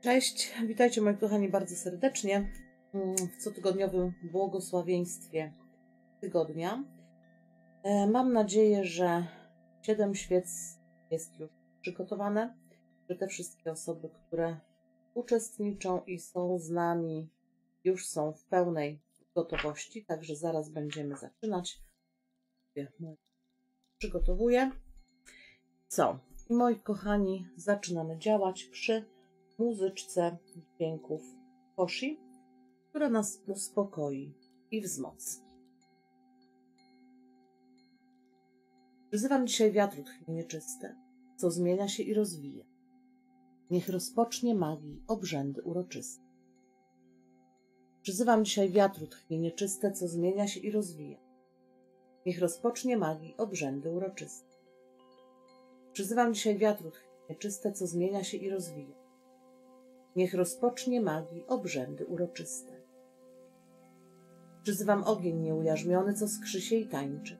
Cześć, witajcie moi kochani bardzo serdecznie w cotygodniowym błogosławieństwie tygodnia. Mam nadzieję, że 7 świec jest już przygotowane, że te wszystkie osoby, które uczestniczą i są z nami, już są w pełnej gotowości, także zaraz będziemy zaczynać. Przygotowuję. Co? I moi kochani, zaczynamy działać przy muzyczce dźwięków Hoshi, która nas uspokoi i wzmocni. Przyzywam dzisiaj wiatr tchnienie czyste, co zmienia się i rozwija. Niech rozpocznie magii obrzędy uroczyste. Przyzywam dzisiaj wiatr tchnienie czyste, co zmienia się i rozwija. Niech rozpocznie magii obrzędy uroczyste. Przyzywam dzisiaj wiatr tchnienie czyste, co zmienia się i rozwija. Niech rozpocznie magii obrzędy uroczyste. Przyzywam ogień nieujarzmiony, co skrzysie i tańczy.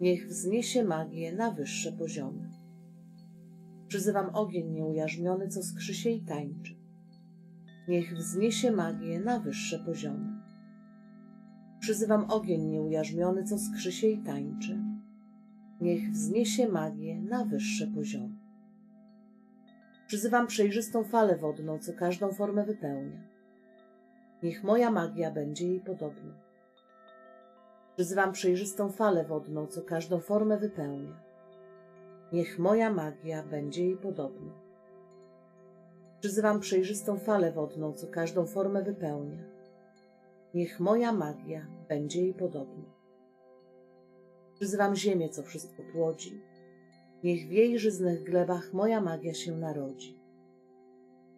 Niech wzniesie magię na wyższe poziomy. Przyzywam ogień nieujarzmiony, co skrzysie i tańczy. Niech wzniesie magię na wyższe poziomy. Przyzywam ogień nieujarzmiony, co skrzysie i tańczy. Niech wzniesie magię na wyższe poziomy. Przyzywam przejrzystą falę wodną, co każdą formę wypełnia. Niech moja magia będzie jej podobna. Przyzywam przejrzystą falę wodną, co każdą formę wypełnia. Niech moja magia będzie jej podobna. Przyzywam przejrzystą falę wodną, co każdą formę wypełnia. Niech moja magia będzie jej podobna. Przyzywam ziemię, co wszystko płodzi. Niech w jej żyznych glebach moja magia się narodzi.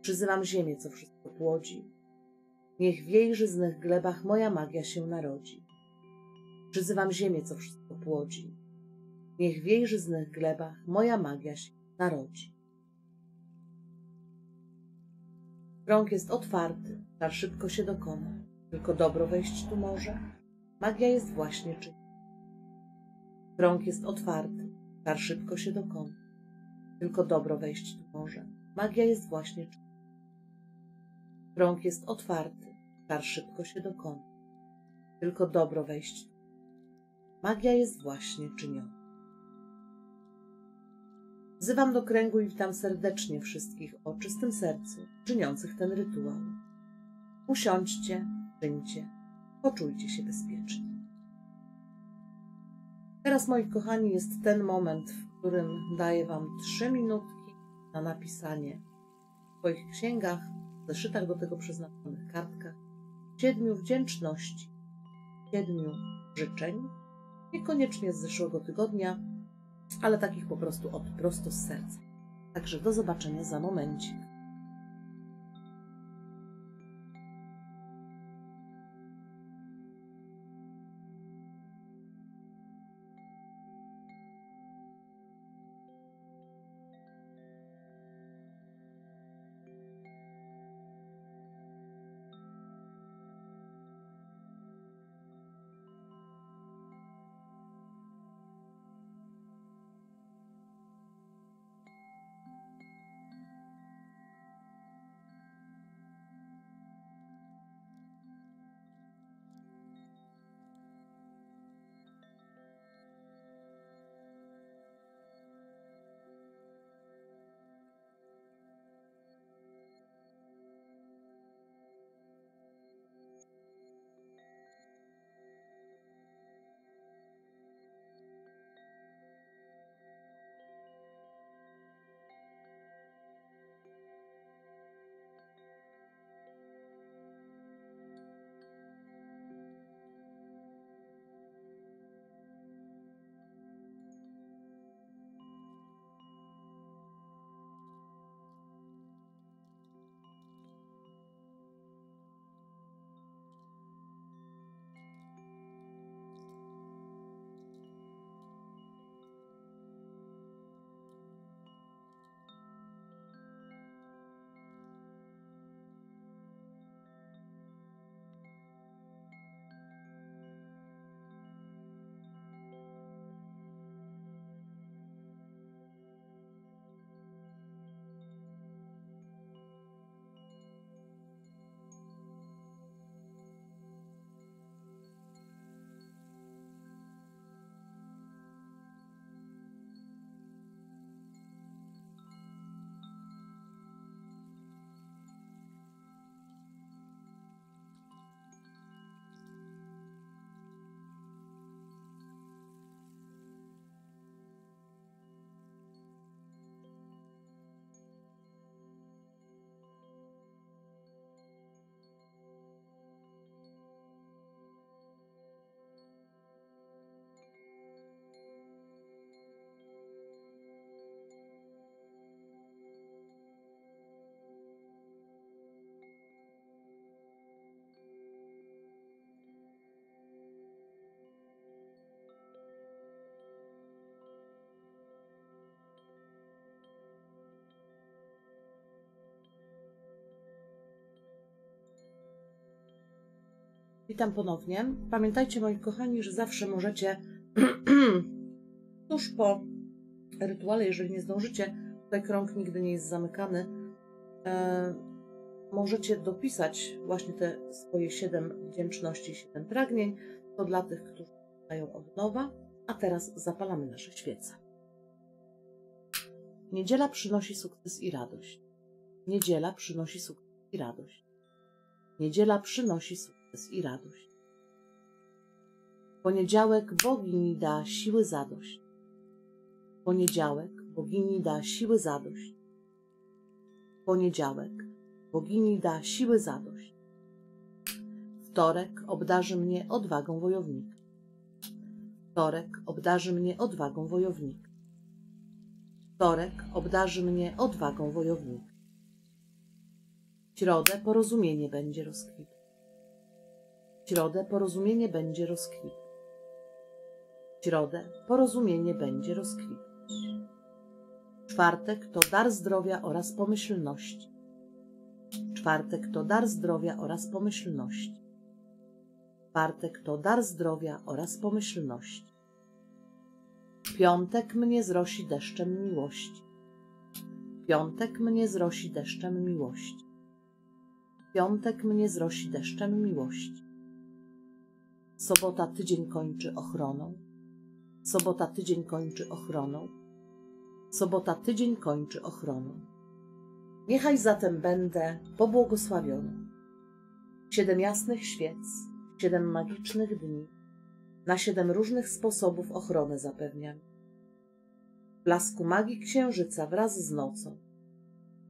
Przyzywam ziemię, co wszystko płodzi. Niech w jej żyznych glebach moja magia się narodzi. Przyzywam ziemię, co wszystko płodzi. Niech w jej żyznych glebach moja magia się narodzi. Krąg jest otwarty, dar szybko się dokona. Tylko dobro wejść tu może. Magia jest właśnie czysta. Krąg jest otwarty. Dar szybko się dokona. Tylko dobro wejść tu może. Magia jest właśnie czysta. Krąg jest otwarty. Dar szybko się dokona. Tylko dobro wejść tu. Magia jest właśnie czyniona. Wzywam do kręgu i witam serdecznie wszystkich o czystym sercu, czyniących ten rytuał. Usiądźcie, czyńcie, poczujcie się bezpiecznie. Teraz, moi kochani, jest ten moment, w którym daję Wam 3 minutki na napisanie w swoich księgach, zeszytach do tego przeznaczonych kartkach 7 wdzięczności, 7 życzeń, niekoniecznie z zeszłego tygodnia, ale takich po prostu od prosto z serca. Także do zobaczenia za momencik. Witam ponownie. Pamiętajcie, moi kochani, że zawsze możecie tuż po rytuale, jeżeli nie zdążycie, tutaj krąg nigdy nie jest zamykany, możecie dopisać właśnie te swoje 7 wdzięczności, 7 pragnień. To dla tych, którzy mają od nowa. A teraz zapalamy nasze świece. Niedziela przynosi sukces i radość. Niedziela przynosi sukces i radość. Niedziela przynosi sukces i radość. Poniedziałek bogini da siły zadość. Poniedziałek bogini da siły zadość. Poniedziałek bogini da siły zadość. Wtorek obdarzy mnie odwagą wojownika. Wtorek obdarzy mnie odwagą wojownika. Wtorek obdarzy mnie odwagą wojownika. W środę porozumienie będzie rozkwitać. W środę porozumienie będzie rozkwitać. W środę porozumienie będzie rozkwitać. Czwartek to dar zdrowia oraz pomyślności. Czwartek to dar zdrowia oraz pomyślności. Czwartek to dar zdrowia oraz pomyślności. Piątek mnie zrosi deszczem miłości. Piątek mnie zrosi deszczem miłości. Piątek mnie zrosi deszczem miłości. Sobota tydzień kończy ochroną. Sobota tydzień kończy ochroną. Sobota tydzień kończy ochroną. Niechaj zatem będę pobłogosławiony. 7 jasnych świec, 7 magicznych dni, na 7 różnych sposobów ochronę zapewniam. W blasku magii księżyca wraz z nocą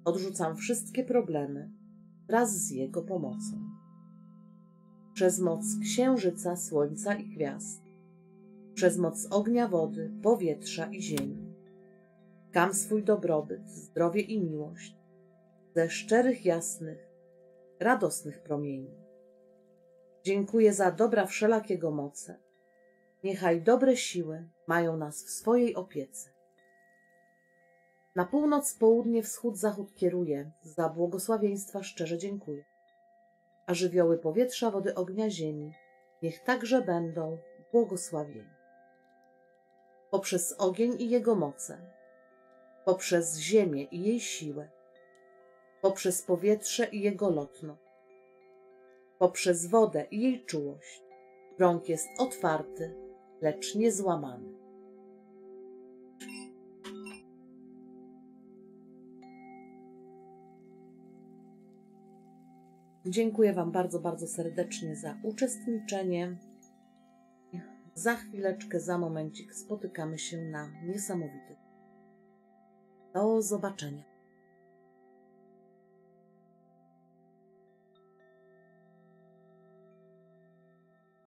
odrzucam wszystkie problemy wraz z jego pomocą. Przez moc księżyca, słońca i gwiazd, przez moc ognia, wody, powietrza i ziemi, tkam swój dobrobyt, zdrowie i miłość ze szczerych, jasnych, radosnych promieni. Dziękuję za dobra wszelakiego moce. Niechaj dobre siły mają nas w swojej opiece. Na północ, południe, wschód, zachód kieruję. Za błogosławieństwa szczerze dziękuję. A żywioły powietrza, wody, ognia, ziemi niech także będą błogosławieni. Poprzez ogień i jego moce, poprzez ziemię i jej siłę, poprzez powietrze i jego lotność, poprzez wodę i jej czułość krąg jest otwarty, lecz niezłamany. Dziękuję Wam bardzo, bardzo serdecznie za uczestniczenie. Za chwileczkę, za momencik spotykamy się na niesamowitych. Do zobaczenia.